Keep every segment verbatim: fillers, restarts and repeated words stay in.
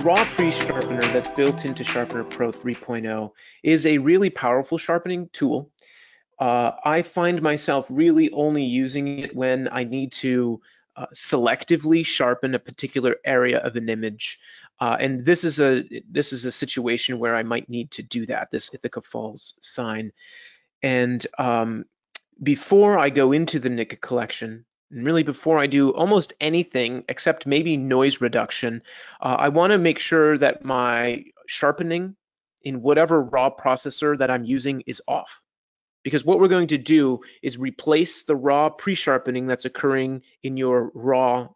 The RAW pre sharpener that's built into Sharpener Pro three point oh is a really powerful sharpening tool. Uh, I find myself really only using it when I need to uh, selectively sharpen a particular area of an image. Uh, and this is a this is a situation where I might need to do that, this Ithaca Falls sign. And um, before I go into the Nik Collection, and really before I do almost anything except maybe noise reduction, uh, I wanna make sure that my sharpening in whatever RAW processor that I'm using is off. Because what we're going to do is replace the RAW pre-sharpening that's occurring in your RAW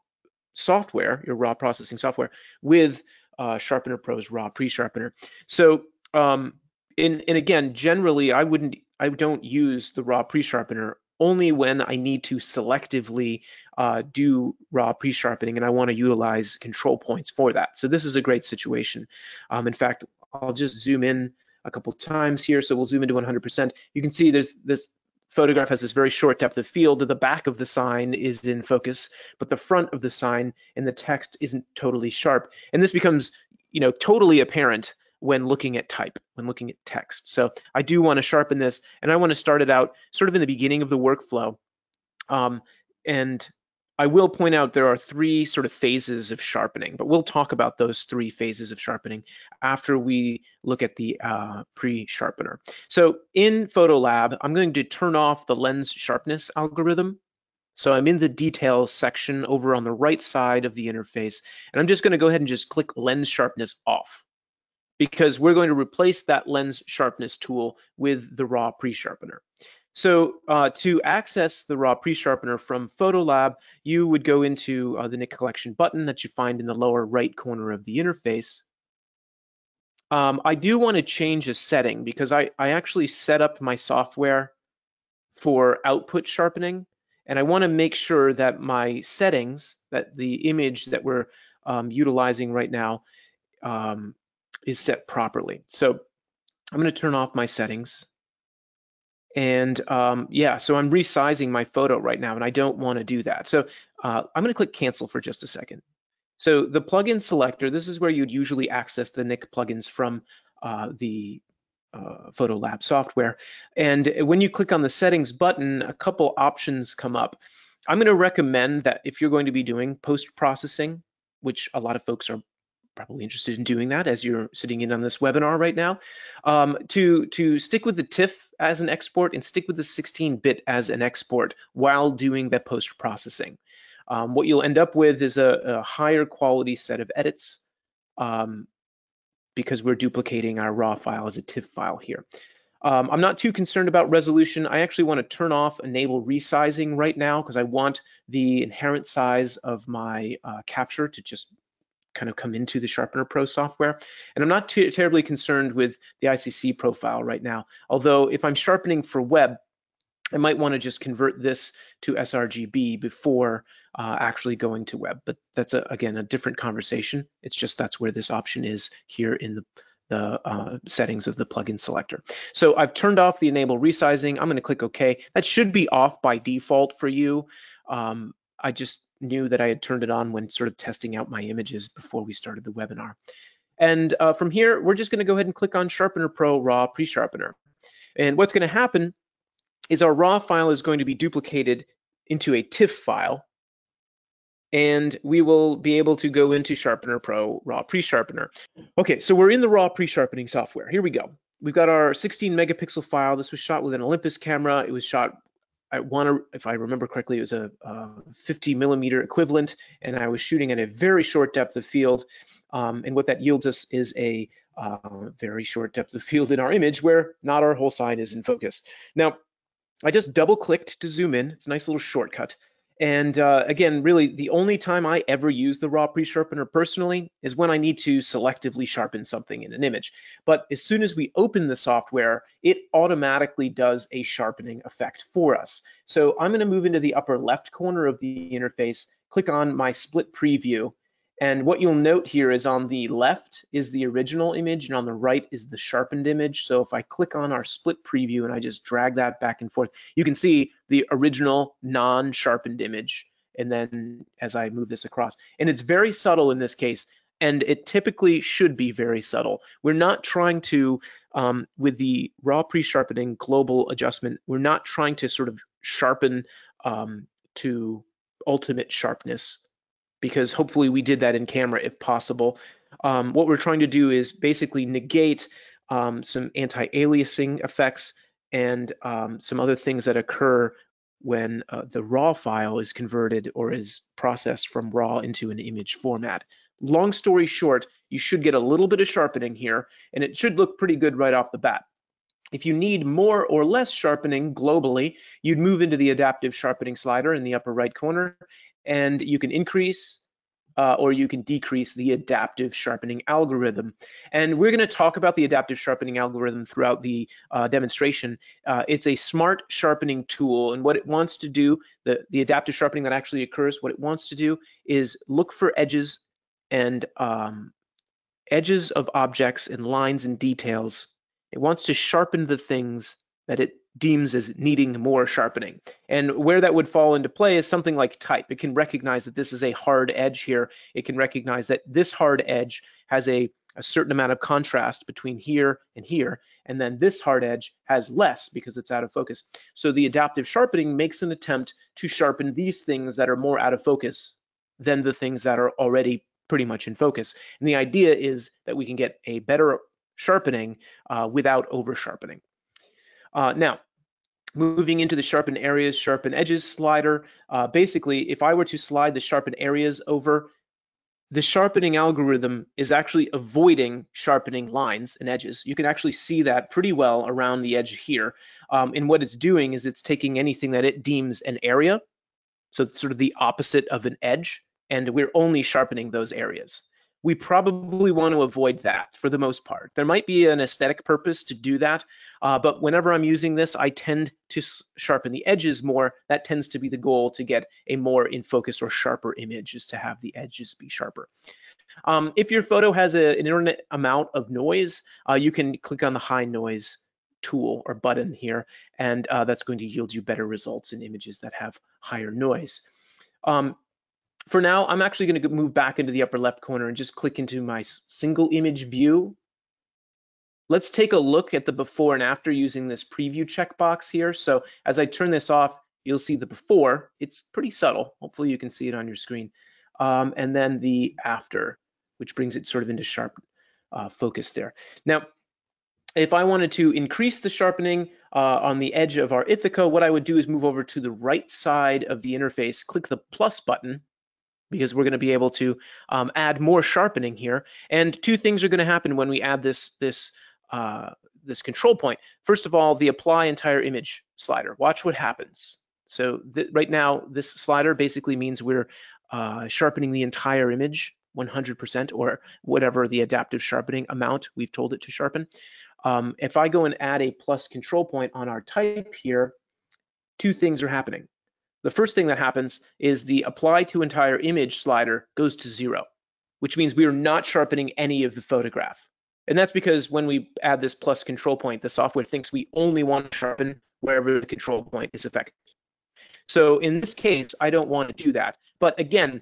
software, your RAW processing software, with uh, Sharpener Pro's RAW pre-sharpener. So, um, and, and again, generally, I wouldn't, I don't use the RAW pre-sharpener only when I need to selectively uh, do RAW pre-sharpening, and I want to utilize control points for that. So this is a great situation. Um, in fact, I'll just zoom in a couple times here. So we'll zoom into one hundred percent. You can see there's this photograph has this very short depth of field. The back of the sign is in focus, but the front of the sign and the text isn't totally sharp. And this becomes, you know, totally apparent when looking at type, when looking at text. So I do want to sharpen this, and I want to start it out sort of in the beginning of the workflow. Um, and I will point out there are three sort of phases of sharpening, but we'll talk about those three phases of sharpening after we look at the uh, pre-sharpener. So in PhotoLab, I'm going to turn off the lens sharpness algorithm. So I'm in the details section over on the right side of the interface, and I'm just going to go ahead and just click lens sharpness off, because we're going to replace that lens sharpness tool with the RAW pre-sharpener. So uh, to access the RAW pre-sharpener from PhotoLab, you would go into uh, the Nik Collection button that you find in the lower right corner of the interface. Um, I do want to change a setting, because I, I actually set up my software for output sharpening, and I want to make sure that my settings, that the image that we're um, utilizing right now um, is set properly. So I'm going to turn off my settings. And um, yeah, so I'm resizing my photo right now, and I don't want to do that. So uh, I'm going to click cancel for just a second. So the plugin selector, this is where you'd usually access the Nik plugins from uh, the uh, PhotoLab software. And when you click on the settings button, a couple options come up. I'm going to recommend that if you're going to be doing post-processing, which a lot of folks are probably interested in doing that as you're sitting in on this webinar right now, um, to, to stick with the TIFF as an export and stick with the sixteen bit as an export while doing the post-processing. Um, what you'll end up with is a, a higher quality set of edits, um, because we're duplicating our RAW file as a TIFF file here. Um, I'm not too concerned about resolution. I actually want to turn off enable resizing right now, because I want the inherent size of my uh, capture to just kind of come into the Sharpener Pro software. And I'm not too terribly concerned with the I C C profile right now, although if I'm sharpening for web, I might want to just convert this to sRGB before uh, actually going to web. But that's, a, again, a different conversation. It's just that's where this option is here in the, the uh, settings of the plugin selector. So I've turned off the enable resizing. I'm going to click OK. That should be off by default for you. Um, I just knew that I had turned it on when sort of testing out my images before we started the webinar. And uh, from here, we're just going to go ahead and click on Sharpener Pro RAW Pre-Sharpener. And what's going to happen is our RAW file is going to be duplicated into a TIFF file, and we will be able to go into Sharpener Pro RAW Pre-Sharpener. Okay, so we're in the RAW pre-sharpening software. Here we go. We've got our sixteen megapixel file. This was shot with an Olympus camera. It was shot, I want to, if I remember correctly, it was a, a fifty millimeter equivalent, and I was shooting at a very short depth of field. Um, and what that yields us is a uh, very short depth of field in our image where not our whole sign is in focus. Now, I just double clicked to zoom in. It's a nice little shortcut. And uh, again, really the only time I ever use the RAW pre-sharpener personally is when I need to selectively sharpen something in an image. But as soon as we open the software, it automatically does a sharpening effect for us. So I'm going to move into the upper left corner of the interface, click on my split preview. And what you'll note here is on the left is the original image, and on the right is the sharpened image. So if I click on our split preview and I just drag that back and forth, you can see the original non-sharpened image. And then as I move this across, and it's very subtle in this case, and it typically should be very subtle. We're not trying to, um, with the raw pre-sharpening global adjustment, we're not trying to sort of sharpen um, to ultimate sharpness, because hopefully we did that in camera if possible. Um, what we're trying to do is basically negate um, some anti-aliasing effects and um, some other things that occur when uh, the raw file is converted or is processed from raw into an image format. Long story short, you should get a little bit of sharpening here, and it should look pretty good right off the bat. If you need more or less sharpening globally, you'd move into the adaptive sharpening slider in the upper right corner, and you can increase Uh, or you can decrease the adaptive sharpening algorithm. And we're gonna talk about the adaptive sharpening algorithm throughout the uh, demonstration. Uh, it's a smart sharpening tool, and what it wants to do, the, the adaptive sharpening that actually occurs, what it wants to do is look for edges and um, edges of objects and lines and details. It wants to sharpen the things that it deems as needing more sharpening. And where that would fall into play is something like type. It can recognize that this is a hard edge here. It can recognize that this hard edge has a, a certain amount of contrast between here and here, and then this hard edge has less because it's out of focus. So the adaptive sharpening makes an attempt to sharpen these things that are more out of focus than the things that are already pretty much in focus. And the idea is that we can get a better sharpening uh, without over sharpening. Uh, now, moving into the sharpen areas, sharpen edges slider, uh, basically, if I were to slide the sharpen areas over, the sharpening algorithm is actually avoiding sharpening lines and edges. You can actually see that pretty well around the edge here. Um, and what it's doing is it's taking anything that it deems an area, so it's sort of the opposite of an edge, and we're only sharpening those areas. We probably want to avoid that for the most part. There might be an aesthetic purpose to do that, uh, but whenever I'm using this, I tend to sharpen the edges more. That tends to be the goal, to get a more in focus or sharper image, is to have the edges be sharper. Um, if your photo has a, an internet amount of noise, uh, you can click on the high noise tool or button here, and uh, that's going to yield you better results in images that have higher noise. Um, For now, I'm actually going to move back into the upper left corner and just click into my single image view. Let's take a look at the before and after using this preview checkbox here. So as I turn this off, you'll see the before. It's pretty subtle. Hopefully you can see it on your screen. Um, and then the after, which brings it sort of into sharp uh, focus there. Now, if I wanted to increase the sharpening uh, on the edge of our Ithaca, what I would do is move over to the right side of the interface, click the plus button, because we're going to be able to um, add more sharpening here. And two things are going to happen when we add this, this, uh, this control point. First of all, the apply entire image slider. Watch what happens. So right now, this slider basically means we're uh, sharpening the entire image one hundred percent, or whatever the adaptive sharpening amount we've told it to sharpen. Um, if I go and add a plus control point on our type here, two things are happening. The first thing that happens is the apply to entire image slider goes to zero, which means we are not sharpening any of the photograph. And that's because when we add this plus control point, the software thinks we only want to sharpen wherever the control point is affected. So in this case, I don't want to do that. But again,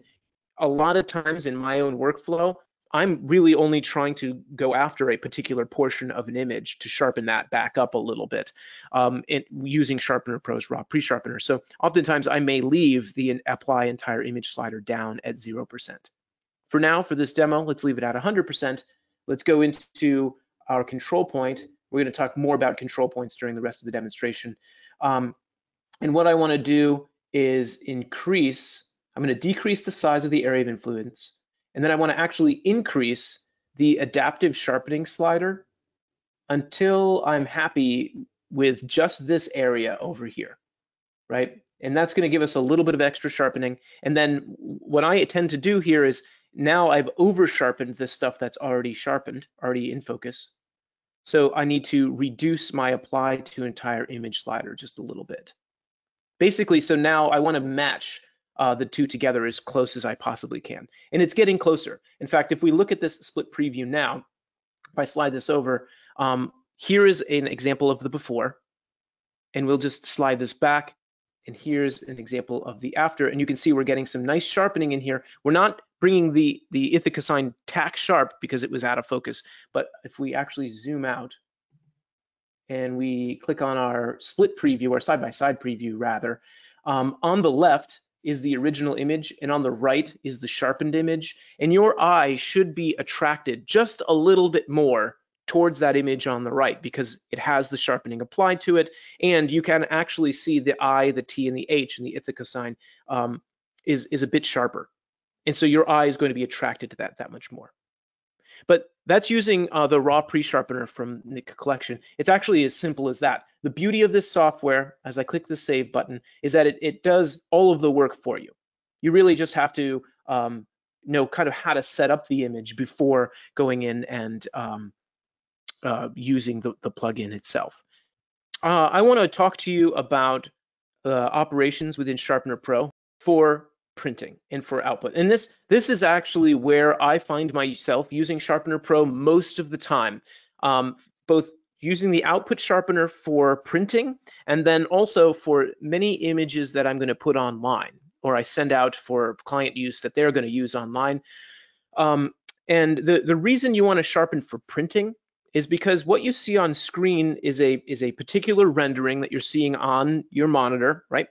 a lot of times in my own workflow, I'm really only trying to go after a particular portion of an image to sharpen that back up a little bit um, it, using Sharpener Pro's raw pre-sharpener. So oftentimes I may leave the apply entire image slider down at zero percent. For now, for this demo, let's leave it at one hundred percent. Let's go into our control point. We're gonna talk more about control points during the rest of the demonstration. Um, and what I wanna do is increase, I'm gonna decrease the size of the area of influence. And then I want to actually increase the adaptive sharpening slider until I'm happy with just this area over here, right? And that's going to give us a little bit of extra sharpening. And then what I tend to do here is now I've over sharpened this stuff that's already sharpened, already in focus. So I need to reduce my apply to entire image slider just a little bit. Basically, so now I want to match Uh, the two together as close as I possibly can. And it's getting closer. In fact, if we look at this split preview now, if I slide this over, um, here is an example of the before, and we'll just slide this back, and here's an example of the after, and you can see we're getting some nice sharpening in here. We're not bringing the, the Ithaca sign tack sharp because it was out of focus. But if we actually zoom out and we click on our split preview, or side-by-side preview rather, um, on the left is the original image and on the right is the sharpened image. And your eye should be attracted just a little bit more towards that image on the right because it has the sharpening applied to it. And you can actually see the I, the T, and the H, and the Ithaca sign um, is, is a bit sharper. And so your eye is going to be attracted to that that much more. But that's using uh, the RAW pre-sharpener from Nik Collection. It's actually as simple as that. The beauty of this software, as I click the save button, is that it, it does all of the work for you. You really just have to um, know kind of how to set up the image before going in and um, uh, using the, the plugin itself. Uh, I want to talk to you about uh, operations within Sharpener Pro for printing and for output. And this this is actually where I find myself using Sharpener Pro most of the time, um, both using the output sharpener for printing and then also for many images that I'm going to put online or I send out for client use that they're going to use online. Um, and the, the reason you want to sharpen for printing is because what you see on screen is a, is a particular rendering that you're seeing on your monitor, right?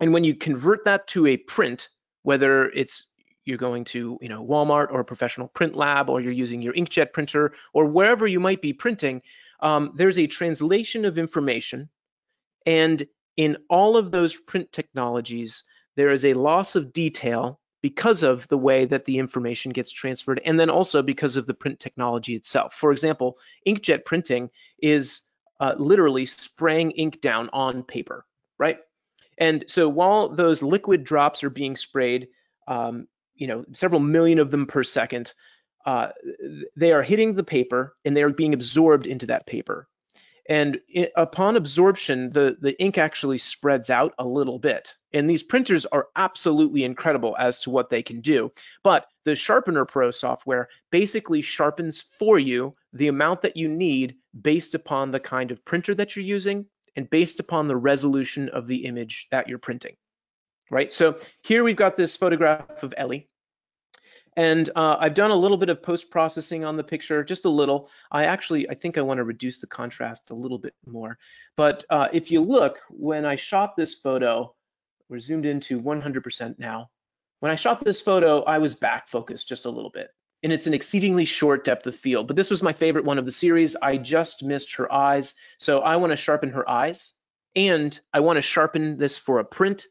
And when you convert that to a print, whether it's you're going to, you know, Walmart or a professional print lab, or you're using your inkjet printer or wherever you might be printing, um, there's a translation of information. And in all of those print technologies, there is a loss of detail because of the way that the information gets transferred, and then also because of the print technology itself. For example, inkjet printing is uh, literally spraying ink down on paper, right? And so while those liquid drops are being sprayed, um, you know, several million of them per second, uh, they are hitting the paper and they are being absorbed into that paper. And it, upon absorption, the, the ink actually spreads out a little bit. And these printers are absolutely incredible as to what they can do. But the Sharpener Pro software basically sharpens for you the amount that you need based upon the kind of printer that you're using, and based upon the resolution of the image that you're printing, right? So here we've got this photograph of Ellie, and uh, I've done a little bit of post-processing on the picture, just a little. I actually, I think I want to reduce the contrast a little bit more. But uh, if you look, when I shot this photo, we're zoomed into one hundred percent now. When I shot this photo, I was back focused just a little bit. And it's an exceedingly short depth of field, but this was my favorite one of the series. I just missed her eyes, so I want to sharpen her eyes, and I want to sharpen this for a print,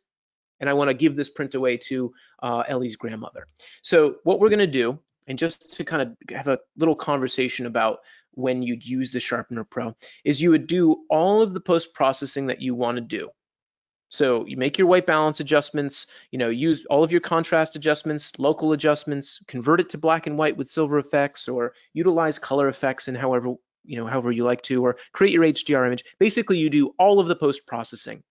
and I want to give this print away to uh, Ellie's grandmother. So what we're going to do, and just to kind of have a little conversation about when you'd use the Sharpener Pro, is you would do all of the post-processing that you want to do. So you make your white balance adjustments, you know, use all of your contrast adjustments, local adjustments, convert it to black and white with Silver Efex, or utilize color effects in however, you know, however you like to, or create your H D R image. Basically, you do all of the post-processing.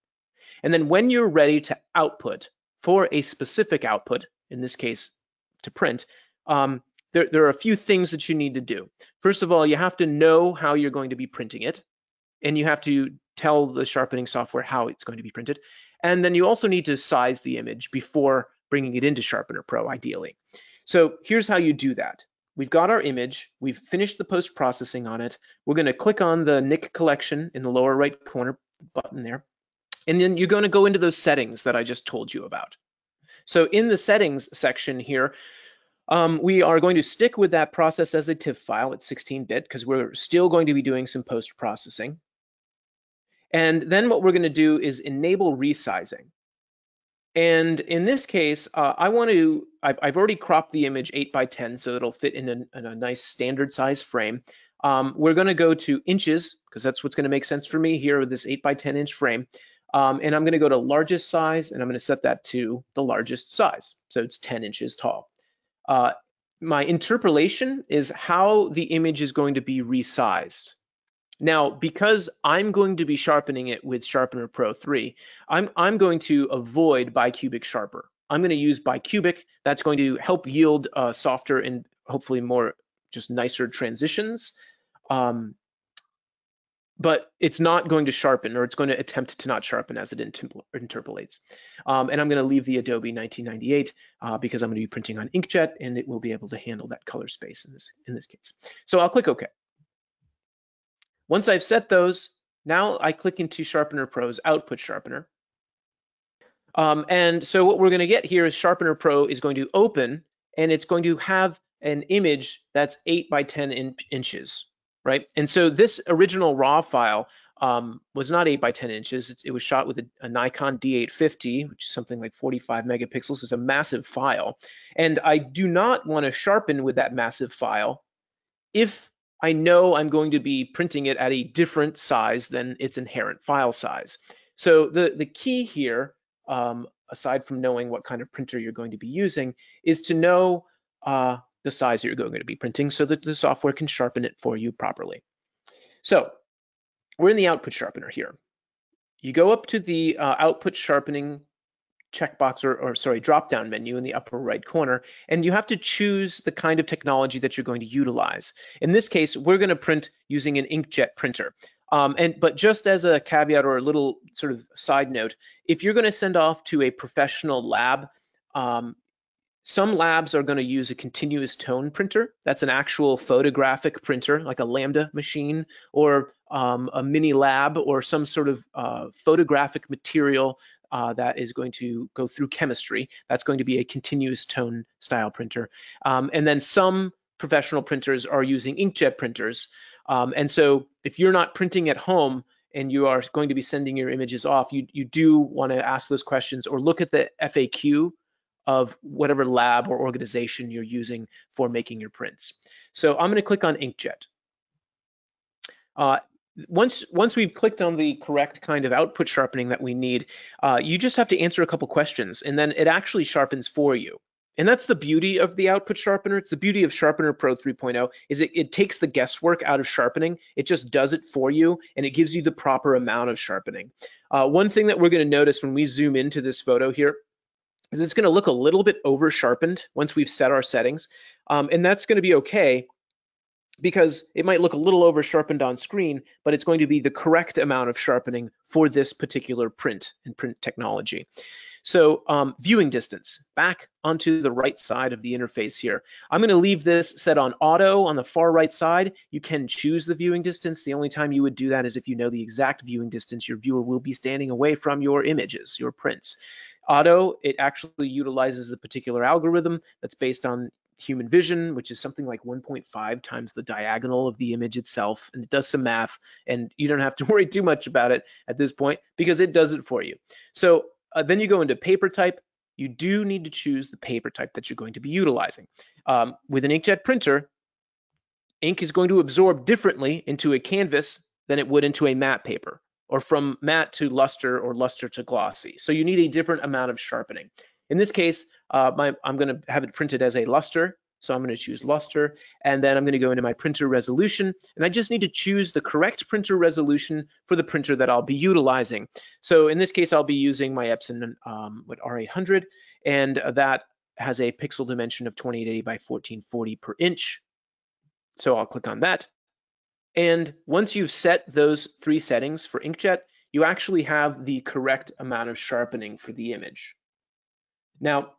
And then when you're ready to output for a specific output, in this case, to print, um, there, there are a few things that you need to do. First of all, you have to know how you're going to be printing it, and you have to tell the sharpening software how it's going to be printed. And then you also need to size the image before bringing it into Sharpener Pro, ideally. So here's how you do that. We've got our image, we've finished the post-processing on it. We're gonna click on the Nik Collection in the lower right corner button there. And then you're gonna go into those settings that I just told you about. So in the settings section here, Um, we are going to stick with that process as a TIFF file at sixteen bit because we're still going to be doing some post-processing. And then what we're going to do is enable resizing. And in this case, uh, I want to, I've, I've already cropped the image eight by ten so it'll fit in a, in a nice standard size frame. Um, we're going to go to inches because that's what's going to make sense for me here with this eight by ten inch frame. Um, and I'm going to go to largest size and I'm going to set that to the largest size. So it's ten inches tall. Uh, my interpolation is how the image is going to be resized. Now, because I'm going to be sharpening it with Sharpener Pro three, I'm, I'm going to avoid bicubic sharper. I'm going to use bicubic. That's going to help yield uh, softer and hopefully more just nicer transitions. Um, but it's not going to sharpen, or it's going to attempt to not sharpen as it interpolates. Um, and I'm going to leave the Adobe nineteen ninety-eight uh, because I'm going to be printing on inkjet, and it will be able to handle that color space in this, in this case. So I'll click OK. Once I've set those, now I click into Sharpener Pro's Output Sharpener. Um, and so what we're going to get here is Sharpener Pro is going to open, and it's going to have an image that's eight by ten inches, right? And so this original RAW file um, was not eight by ten inches. It's, it was shot with a, a Nikon D eight fifty, which is something like forty-five megapixels. It's a massive file. And I do not want to sharpen with that massive file if I know I'm going to be printing it at a different size than its inherent file size. So the, the key here, um, aside from knowing what kind of printer you're going to be using, is to know uh, the size that you're going to be printing so that the software can sharpen it for you properly. So we're in the output sharpener here. You go up to the uh, output sharpening checkbox or, or sorry, drop-down menu in the upper right corner, and you have to choose the kind of technology that you're going to utilize. In this case, we're going to print using an inkjet printer. Um, and but just as a caveat or a little sort of side note, if you're going to send off to a professional lab, um, some labs are going to use a continuous tone printer. That's an actual photographic printer, like a Lambda machine or um, a mini lab or some sort of uh, photographic material Uh, that is going to go through chemistry. That's going to be a continuous tone style printer. Um, and then some professional printers are using inkjet printers. Um, and so if you're not printing at home and you are going to be sending your images off, you, you do want to ask those questions or look at the F A Q of whatever lab or organization you're using for making your prints. So I'm going to click on inkjet. Uh, Once, once we've clicked on the correct kind of output sharpening that we need, uh, you just have to answer a couple questions, and then it actually sharpens for you. And that's the beauty of the output sharpener. It's the beauty of Sharpener Pro three point oh is it, it takes the guesswork out of sharpening. It just does it for you, and it gives you the proper amount of sharpening. Uh, one thing that we're going to notice when we zoom into this photo here is it's going to look a little bit over sharpened once we've set our settings, um, and that's going to be okay, because it might look a little over sharpened on screen, but it's going to be the correct amount of sharpening for this particular print and print technology. So um, viewing distance, back onto the right side of the interface here. I'm going to leave this set on auto on the far right side. You can choose the viewing distance. The only time you would do that is if you know the exact viewing distance your viewer will be standing away from your images, your prints. Auto, it actually utilizes a particular algorithm that's based on human vision, which is something like one point five times the diagonal of the image itself, and it does some math, and you don't have to worry too much about it at this point because it does it for you. So uh, then you go into paper type. You do need to choose the paper type that you're going to be utilizing. Um, with an inkjet printer, ink is going to absorb differently into a canvas than it would into a matte paper, or from matte to luster or luster to glossy. So you need a different amount of sharpening. In this case, uh, my, I'm going to have it printed as a luster, so I'm going to choose luster, and then I'm going to go into my printer resolution, and I just need to choose the correct printer resolution for the printer that I'll be utilizing. So in this case, I'll be using my Epson um, with R eight hundred, and that has a pixel dimension of twenty-eight eighty by fourteen forty per inch. So I'll click on that, and once you've set those three settings for inkjet, you actually have the correct amount of sharpening for the image. Now,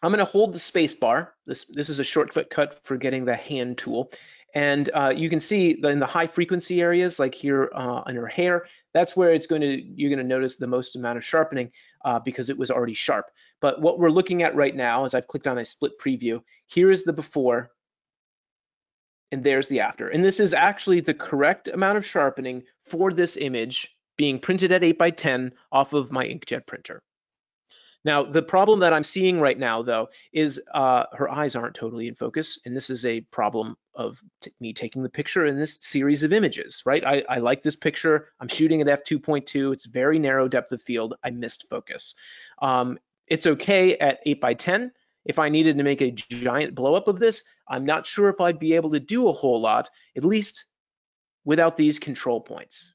I'm going to hold the space bar. This, this is a shortcut for getting the hand tool. And uh, you can see in the high frequency areas, like here uh, under hair, that's where it's going to, you're going to notice the most amount of sharpening uh, because it was already sharp. But what we're looking at right now is I've clicked on a split preview. Here is the before, and there's the after. And this is actually the correct amount of sharpening for this image being printed at eight by ten off of my inkjet printer. Now, the problem that I'm seeing right now, though, is uh, her eyes aren't totally in focus, and this is a problem of t me taking the picture in this series of images, right? I, I like this picture. I'm shooting at f two point two. It's very narrow depth of field. I missed focus. Um, it's okay at eight by ten. If I needed to make a giant blow-up of this, I'm not sure if I'd be able to do a whole lot, at least without these control points.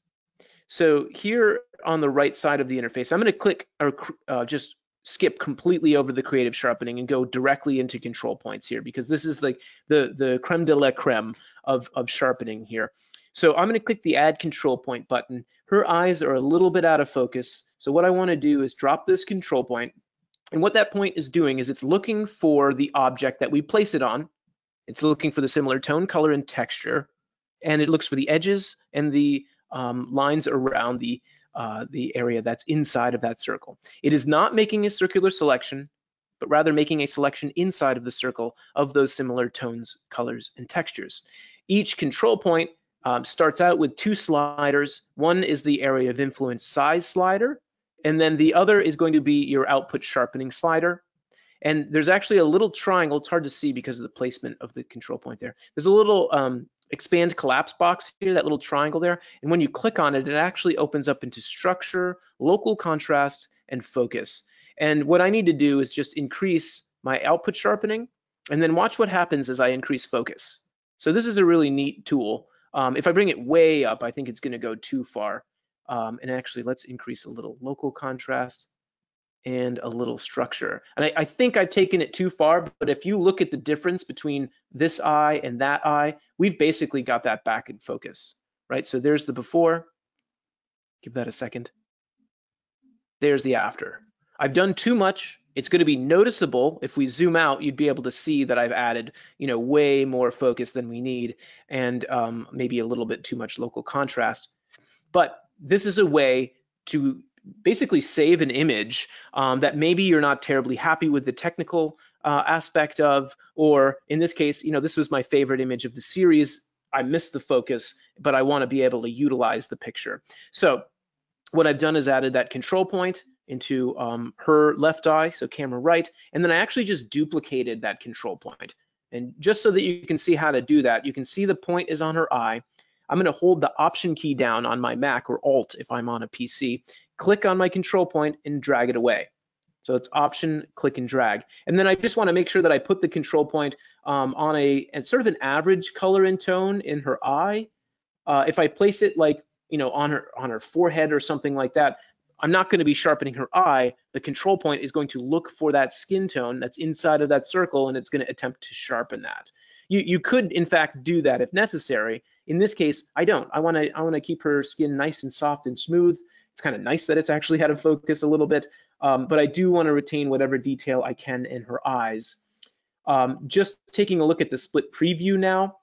So here on the right side of the interface, I'm going to click or uh, just skip completely over the creative sharpening and go directly into control points here, because this is like the, the creme de la creme of, of sharpening here. So I'm gonna click the add control point button. Her eyes are a little bit out of focus. So what I wanna do is drop this control point. And what that point is doing is it's looking for the object that we place it on. It's looking for the similar tone, color, and texture. And it looks for the edges and the um, lines around the Uh, the area that's inside of that circle. It is not making a circular selection, but rather making a selection inside of the circle of those similar tones, colors, and textures. Each control point um, starts out with two sliders. One is the area of influence size slider, and then the other is going to be your output sharpening slider. And there's actually a little triangle. It's hard to see because of the placement of the control point there. There's a little um, expand collapse box here, that little triangle there. And when you click on it, it actually opens up into structure, local contrast, and focus. And what I need to do is just increase my output sharpening, and then watch what happens as I increase focus. So this is a really neat tool. Um, if I bring it way up, I think it's gonna go too far. Um, and actually, let's increase a little local contrast and a little structure. And I, I think I've taken it too far, but if you look at the difference between this eye and that eye, we've basically got that back in focus, right? So there's the before, give that a second. There's the after. I've done too much. It's going to be noticeable. If we zoom out, you'd be able to see that I've added, you know, way more focus than we need, and um, maybe a little bit too much local contrast. But this is a way to basically save an image um, that maybe you're not terribly happy with the technical uh, aspect of, or in this case, you know, this was my favorite image of the series. I missed the focus, but I want to be able to utilize the picture. So what I've done is added that control point into um, her left eye, so camera right, and then I actually just duplicated that control point. And just so that you can see how to do that, you can see the point is on her eye. I'm going to hold the Option key down on my Mac, or Alt if I'm on a P C, click on my control point and drag it away. So it's Option, click and drag. And then I just want to make sure that I put the control point um, on a and sort of an average color and tone in her eye. Uh, if I place it like, you know, on her on her forehead or something like that, I'm not going to be sharpening her eye. The control point is going to look for that skin tone that's inside of that circle, and it's going to attempt to sharpen that. You, you could, in fact, do that if necessary. In this case, I don't. I want to I want to keep her skin nice and soft and smooth. It's kind of nice that it's actually out of focus a little bit, um, but I do want to retain whatever detail I can in her eyes. Um, just taking a look at the split preview now.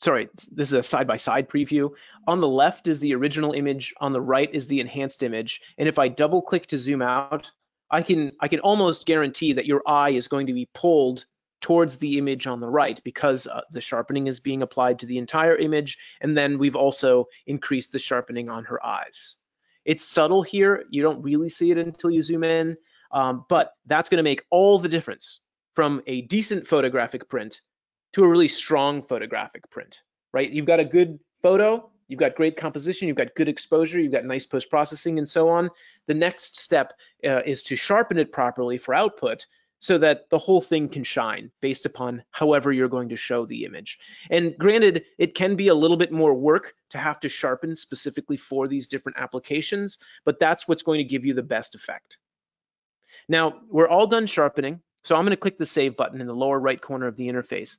Sorry, this is a side-by-side preview. On the left is the original image. On the right is the enhanced image. And if I double-click to zoom out, I can I can almost guarantee that your eye is going to be pulled towards the image on the right, because uh, the sharpening is being applied to the entire image, and then we've also increased the sharpening on her eyes. It's subtle here, you don't really see it until you zoom in, um, but that's gonna make all the difference from a decent photographic print to a really strong photographic print, right? You've got a good photo, you've got great composition, you've got good exposure, you've got nice post-processing and so on. The next step uh, is to sharpen it properly for output, so that the whole thing can shine based upon however you're going to show the image. And granted, it can be a little bit more work to have to sharpen specifically for these different applications, but that's what's going to give you the best effect. Now, we're all done sharpening, so I'm gonna click the Save button in the lower right corner of the interface.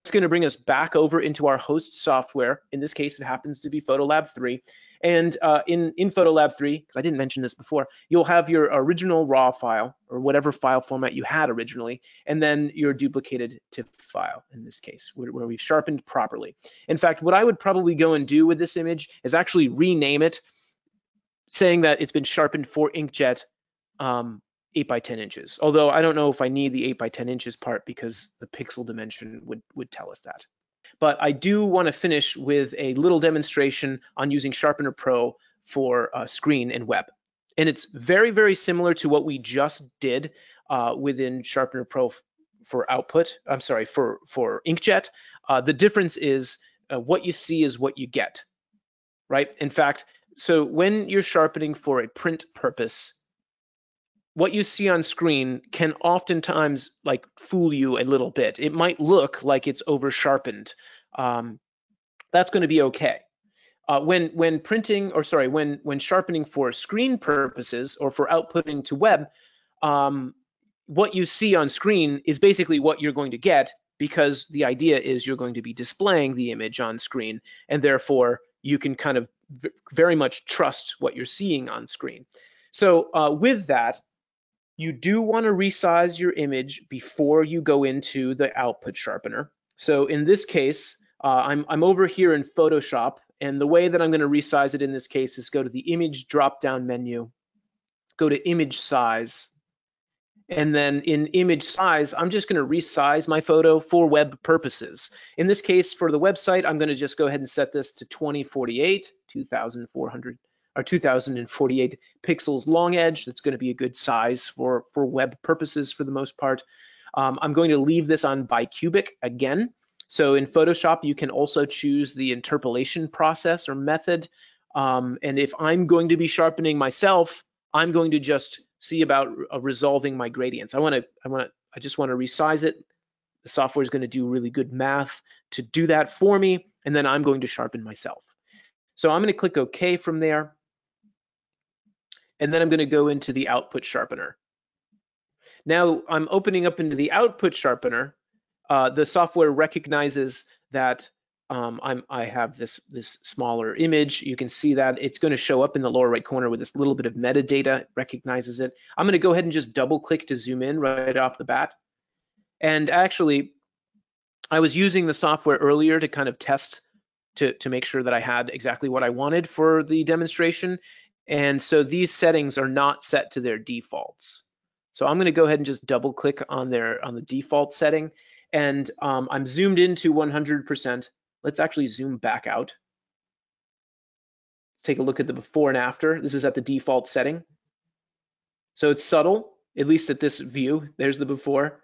It's gonna bring us back over into our host software. In this case, it happens to be PhotoLab three. And uh, in, in PhotoLab three, because I didn't mention this before, you'll have your original RAW file, or whatever file format you had originally, and then your duplicated TIFF file, in this case, where, where we've sharpened properly. In fact, what I would probably go and do with this image is actually rename it, saying that it's been sharpened for inkjet um, eight by ten inches. Although I don't know if I need the eight by ten inches part, because the pixel dimension would, would tell us that. But I do want to finish with a little demonstration on using Sharpener Pro for uh, screen and web. And it's very, very similar to what we just did uh, within Sharpener Pro for output, I'm sorry, for, for inkjet. Uh, the difference is uh, what you see is what you get, right? In fact, so when you're sharpening for a print purpose, what you see on screen can oftentimes like fool you a little bit. It might look like it's over sharpened. Um, that's going to be okay. Uh, when when printing, or sorry, when when sharpening for screen purposes or for outputting to web, um, what you see on screen is basically what you're going to get, because the idea is you're going to be displaying the image on screen, and therefore you can kind of v- very much trust what you're seeing on screen. So uh, with that, you do want to resize your image before you go into the output sharpener. So in this case, uh, I'm, I'm over here in Photoshop, and the way that I'm going to resize it in this case is go to the image drop-down menu, go to image size, and then in image size, I'm just going to resize my photo for web purposes. In this case, for the website, I'm going to just go ahead and set this to twenty forty-eight, two thousand four hundred, or two thousand forty-eight pixels long edge. That's going to be a good size for, for web purposes for the most part. Um, I'm going to leave this on bicubic again. So in Photoshop, you can also choose the interpolation process or method. Um, and if I'm going to be sharpening myself, I'm going to just see about uh, resolving my gradients. I want to, I want to, I just want to resize it. The software is going to do really good math to do that for me, and then I'm going to sharpen myself. So I'm going to click OK from there, and then I'm going to go into the output sharpener. Now I'm opening up into the output sharpener. Uh, the software recognizes that um, I'm, I have this, this smaller image. You can see that it's going to show up in the lower right corner with this little bit of metadata. It recognizes it. I'm going to go ahead and just double click to zoom in right off the bat. And actually, I was using the software earlier to kind of test to, to make sure that I had exactly what I wanted for the demonstration. And so these settings are not set to their defaults. So I'm going to go ahead and just double click on their, on the default setting. And um, I'm zoomed into one hundred percent. Let's actually zoom back out. Let's take a look at the before and after. This is at the default setting. So it's subtle, at least at this view. There's the before,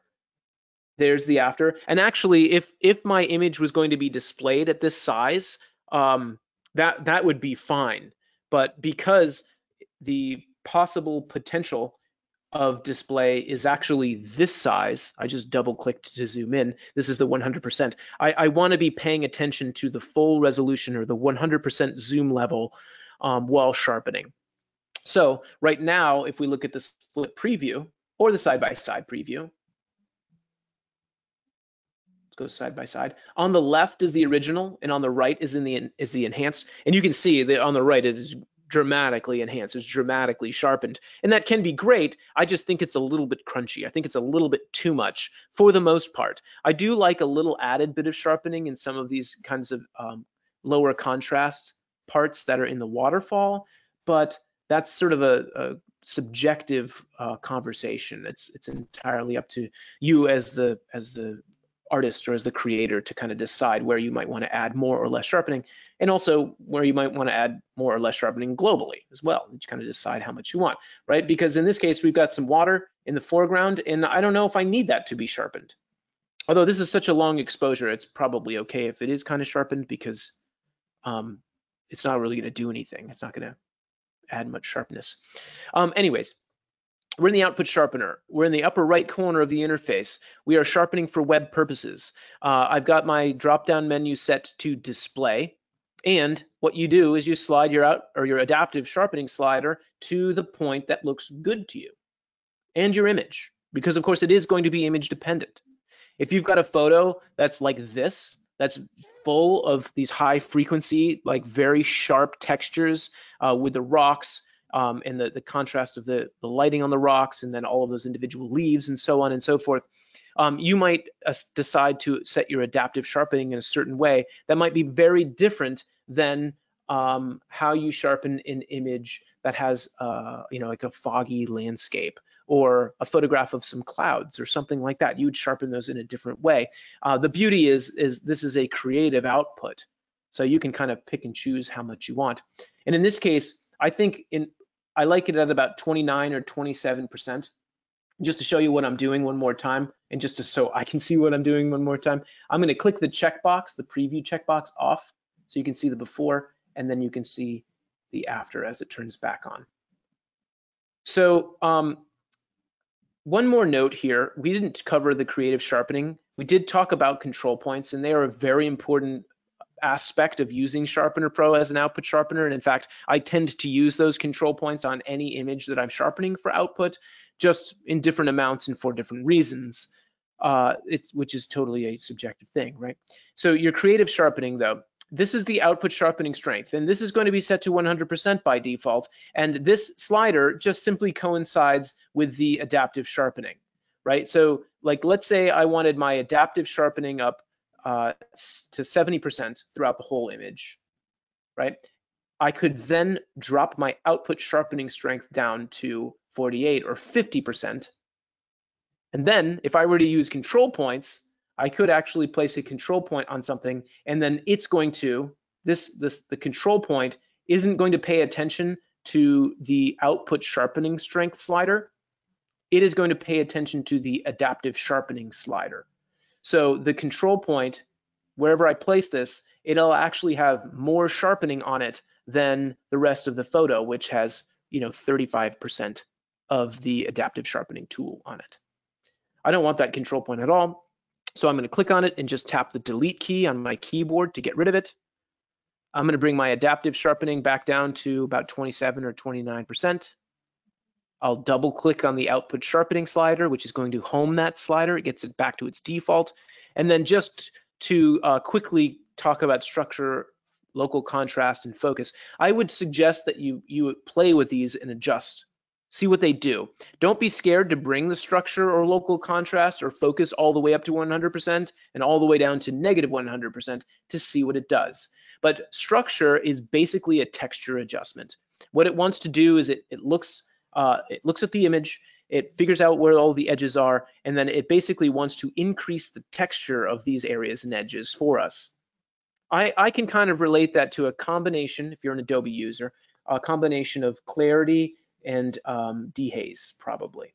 there's the after. And actually, if if my image was going to be displayed at this size, um, that, that would be fine. But because the possible potential of display is actually this size, I just double clicked to zoom in. This is the one hundred percent. I, I want to be paying attention to the full resolution or the one hundred percent zoom level um, while sharpening. So right now, if we look at the split preview or the side-by-side preview, let's go side by side. On the left is the original, and on the right is in the is the enhanced. And you can see that on the right is dramatically enhanced, it's dramatically sharpened. And that can be great. I just think it's a little bit crunchy. I think it's a little bit too much for the most part. I do like a little added bit of sharpening in some of these kinds of um, lower contrast parts that are in the waterfall, but that's sort of a, a subjective uh, conversation. It's it's entirely up to you as the as the artist or as the creator to kind of decide where you might want to add more or less sharpening, and also where you might want to add more or less sharpening globally as well. You kind of decide how much you want, right? Because in this case, we've got some water in the foreground, and I don't know if I need that to be sharpened. Although this is such a long exposure, it's probably okay if it is kind of sharpened, because um, it's not really going to do anything. It's not going to add much sharpness. Um, anyways, we're in the output sharpener. We're in the upper right corner of the interface. We are sharpening for web purposes. Uh, I've got my drop-down menu set to display. And what you do is you slide your out or your adaptive sharpening slider to the point that looks good to you and your image, because of course it is going to be image dependent. If you've got a photo that's like this, that's full of these high frequency, like very sharp textures uh, with the rocks, Um, and the, the contrast of the, the lighting on the rocks, and then all of those individual leaves and so on and so forth, um, you might uh, decide to set your adaptive sharpening in a certain way that might be very different than um, how you sharpen an image that has, uh, you know, like a foggy landscape or a photograph of some clouds or something like that. You would sharpen those in a different way. Uh, the beauty is, is this is a creative output, so you can kind of pick and choose how much you want. And in this case, I think in I like it at about twenty-nine or twenty-seven percent. Just to show you what I'm doing one more time, and just to, so I can see what I'm doing one more time, I'm going to click the checkbox, the preview checkbox off, so you can see the before, and then you can see the after as it turns back on. So um, one more note here. We didn't cover the creative sharpening. We did talk about control points, and they are a very important aspect of using Sharpener Pro as an output sharpener. And in fact, I tend to use those control points on any image that I'm sharpening for output, just in different amounts and for different reasons. Uh, it's which is totally a subjective thing, right? So your creative sharpening though, this is the output sharpening strength, and this is going to be set to one hundred percent by default. And this slider just simply coincides with the adaptive sharpening, right? So like, let's say I wanted my adaptive sharpening up uh, to seventy percent throughout the whole image, right? I could then drop my output sharpening strength down to forty-eight or fifty percent. And then if I were to use control points, I could actually place a control point on something, and then it's going to, this, this the control point isn't going to pay attention to the output sharpening strength slider. It is going to pay attention to the adaptive sharpening slider. So the control point, wherever I place this, it'll actually have more sharpening on it than the rest of the photo, which has, you know, thirty-five percent of the adaptive sharpening tool on it. I don't want that control point at all. So I'm going to click on it and just tap the delete key on my keyboard to get rid of it. I'm going to bring my adaptive sharpening back down to about twenty-seven or twenty-nine percent. I'll double click on the output sharpening slider, which is going to home that slider. It gets it back to its default. And then just to uh, quickly talk about structure, local contrast, and focus, I would suggest that you, you play with these and adjust. See what they do. Don't be scared to bring the structure or local contrast or focus all the way up to one hundred percent and all the way down to negative one hundred percent to see what it does. But structure is basically a texture adjustment. What it wants to do is it, it, looks, uh, it looks at the image, it figures out where all the edges are, and then it basically wants to increase the texture of these areas and edges for us. I, I can kind of relate that to a combination, if you're an Adobe user, a combination of clarity and um, dehaze, probably,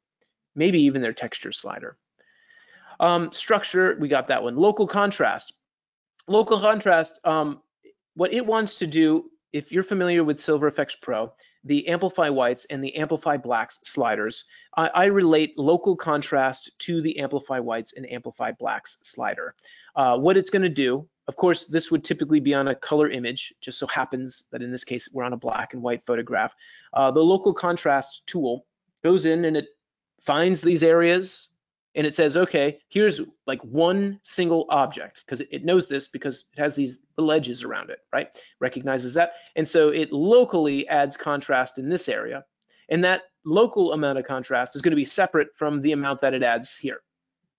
maybe even their texture slider. Um, structure, we got that one. Local contrast. Local contrast, um, what it wants to do, if you're familiar with Silver Efex Pro, the Amplify Whites and the Amplify Blacks sliders, I, I relate local contrast to the Amplify Whites and Amplify Blacks slider. Uh, what it's gonna do, of course, this would typically be on a color image, just so happens that in this case, we're on a black and white photograph. Uh, the local contrast tool goes in and it finds these areas and it says, okay, here's like one single object, because it knows this because it has these little edges around it, right? Recognizes that. And so it locally adds contrast in this area. And that local amount of contrast is going to be separate from the amount that it adds here,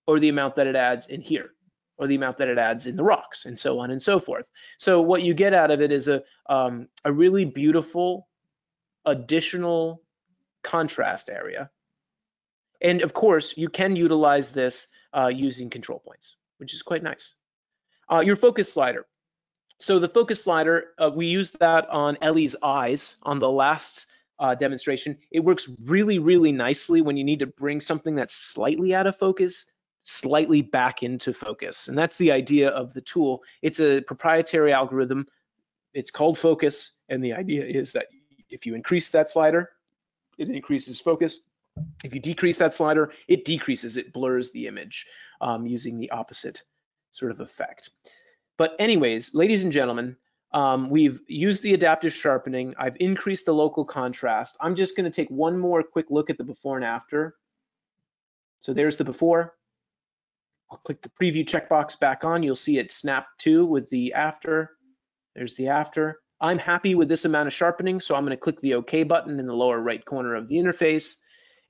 or the amount that it adds in here, or the amount that it adds in the rocks, and so on and so forth. So what you get out of it is a, um, a really beautiful additional contrast area. And of course, you can utilize this uh, using control points, which is quite nice. Uh, your focus slider. So the focus slider, uh, we used that on Ellie's eyes on the last uh, demonstration. It works really, really nicely when you need to bring something that's slightly out of focus slightly back into focus. And that's the idea of the tool. It's a proprietary algorithm. It's called focus. And the idea is that if you increase that slider, it increases focus. If you decrease that slider, it decreases, it blurs the image um, using the opposite sort of effect. But anyways, ladies and gentlemen, um, we've used the adaptive sharpening. I've increased the local contrast. I'm just going to take one more quick look at the before and after. So there's the before. I'll click the preview checkbox back on. You'll see it snapped to with the after. There's the after. I'm happy with this amount of sharpening, so I'm going to click the OK button in the lower right corner of the interface.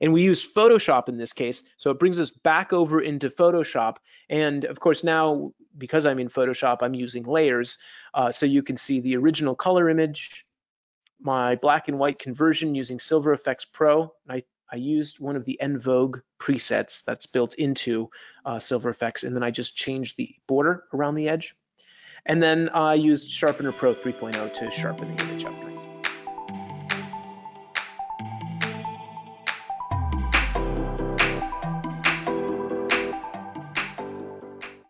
And we used Photoshop in this case, so it brings us back over into Photoshop. And of course now, because I'm in Photoshop, I'm using layers. Uh, so you can see the original color image, my black and white conversion using Silver Efex Pro. I I used one of the En Vogue presets that's built into uh, Silver Efex, and then I just changed the border around the edge. And then I used Sharpener Pro three point oh to sharpen the image up nicely.